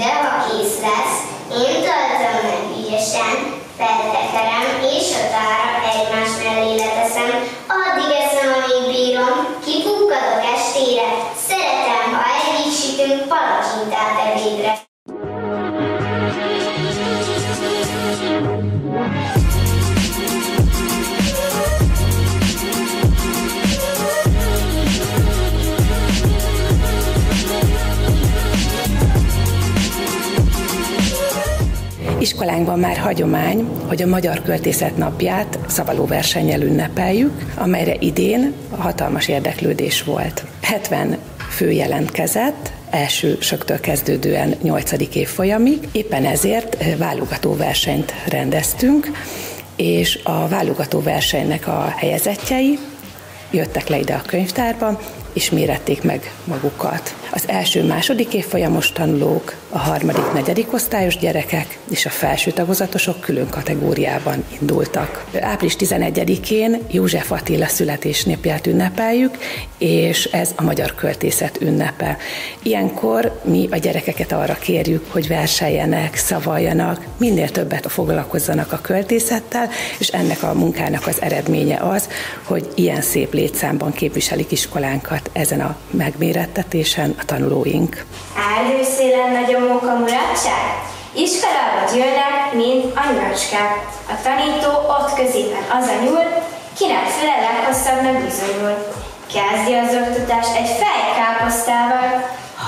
de ha kész lesz, én töltöm meg ügyesen, feltekerem és a tálra egymás mellé leteszem, addig eszem, amíg bírom, kipukkadok estére, szeretem, ha egyik sütünk palacsintát ebédre. Iskolánkban már hagyomány, hogy a Magyar Költészet Napját szavalóversennyel ünnepeljük, amelyre idén hatalmas érdeklődés volt. 70 fő jelentkezett, elsősöktől kezdődően 8. évfolyamig, éppen ezért válogatóversenyt rendeztünk, és a válogatóversenynek a helyezettjei jöttek le ide a könyvtárba, és mérették meg magukat. Az első-második évfolyamos tanulók, a harmadik-negyedik osztályos gyerekek és a felső tagozatosok külön kategóriában indultak. Április 11-én József Attila születésnapját ünnepeljük, és ez a magyar költészet ünnepe. Ilyenkor mi a gyerekeket arra kérjük, hogy verseljenek, szavaljanak, minél többet foglalkozzanak a költészettel, és ennek a munkának az eredménye az, hogy ilyen szép létszámban képviselik iskolánkat ezen a megmérettetésen a tanulóink. Áldőszélen nagyomók a mulatság, iskolába gyűlnek, mint anyacskák. A tanító ott középen az a nyúl, kinek füle leghosszabbnak bizonyul. Kezdi az oktatást egy fejkáposztával,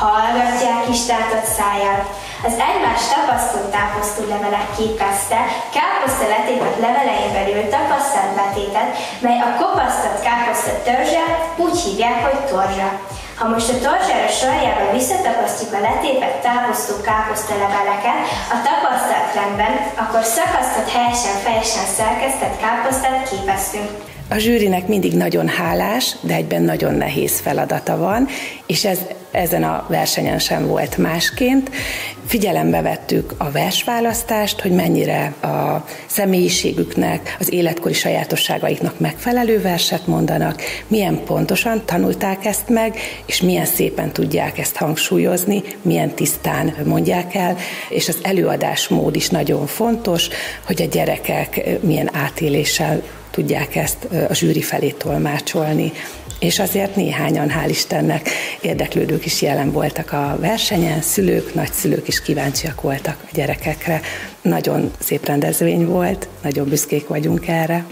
hallgatják is tátott szájjal. Az egymás tapasztott táposztú levelek képezte, káposzta letétet levelein belül tapasztalt betétet, mely a kopasztott káposzta törzsát úgy hívják, hogy torzsa. Ha most a torzsára sarjába visszatapasztjuk a letépet táposztó káposzta leveleket a tapasztalt rendben, akkor szakasztott helyesen-fejesen szerkesztett káposztát képeztünk. A zsűrinek mindig nagyon hálás, de egyben nagyon nehéz feladata van, és ezen a versenyen sem volt másként. Figyelembe vettük a versválasztást, hogy mennyire a személyiségüknek, az életkori sajátosságaiknak megfelelő verset mondanak, milyen pontosan tanulták ezt meg, és milyen szépen tudják ezt hangsúlyozni, milyen tisztán mondják el, és az előadásmód is nagyon fontos, hogy a gyerekek milyen átéléssel tudják ezt a zsűri felé tolmácsolni. És azért néhányan, hál' Istennek, érdeklődők is jelen voltak a versenyen, szülők, nagyszülők is kíváncsiak voltak a gyerekekre. Nagyon szép rendezvény volt, nagyon büszkék vagyunk erre.